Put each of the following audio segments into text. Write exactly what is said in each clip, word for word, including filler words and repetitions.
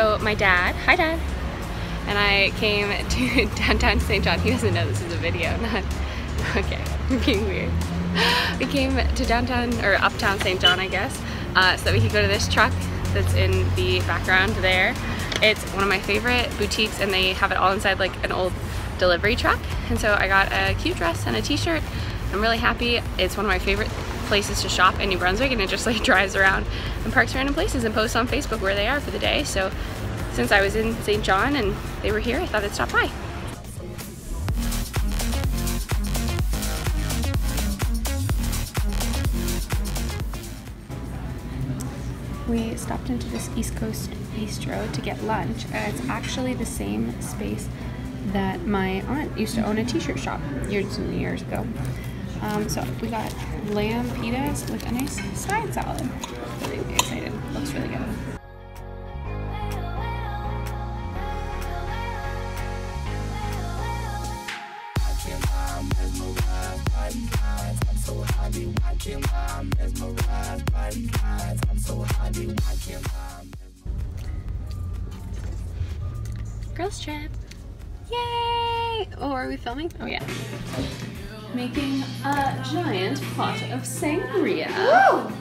So my dad, hi dad, and I came to downtown Saint John. He doesn't know this is a video, not, okay, I'm being weird. We came to downtown, or uptown Saint John, I guess, uh, so that we could go to this truck that's in the background there. It's one of my favorite boutiques, and they have it all inside like an old delivery truck. And so I got a cute dress and a t-shirt. I'm really happy. It's one of my favorite places to shop in New Brunswick, and it just like drives around and parks random places and posts on Facebook where they are for the day. So since I was in Saint John and they were here, I thought I'd stop by. We stopped into this East Coast Bistro to get lunch, and it's actually the same space that my aunt used to own a t-shirt shop years and years ago. Um, so we got lamb pitas with a nice side salad. Really, really excited. Looks really good. Girls trip. Yay! Oh, are we filming? Oh yeah. Making a giant pot of sangria. Woo!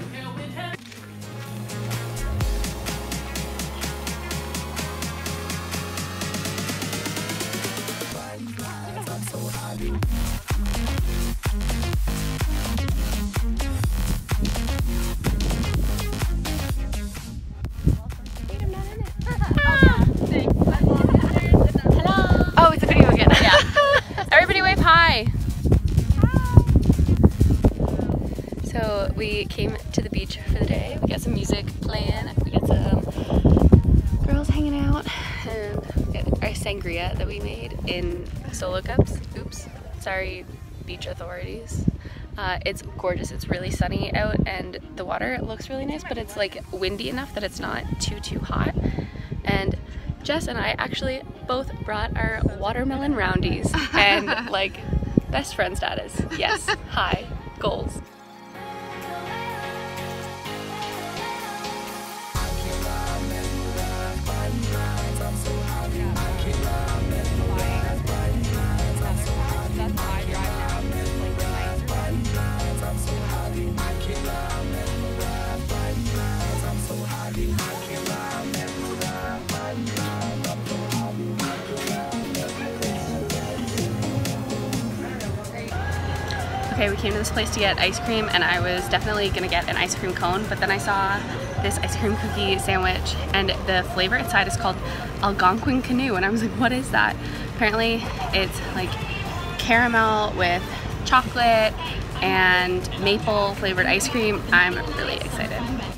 So we came to the beach for the day. We got some music playing. We got some girls hanging out, and we got our sangria that we made in solo cups. Oops, sorry, beach authorities. Uh, it's gorgeous. It's really sunny out, and the water looks really nice, but it's like windy enough that it's not too too hot. And Jess and I actually both brought our watermelon roundies and like best friend status. Yes, hi, goals. Okay, we came to this place to get ice cream, and I was definitely gonna get an ice cream cone, but then I saw this ice cream cookie sandwich, and the flavor inside is called Algonquin Canoe, and I was like, what is that? Apparently it's like caramel with chocolate and maple flavored ice cream. I'm really excited.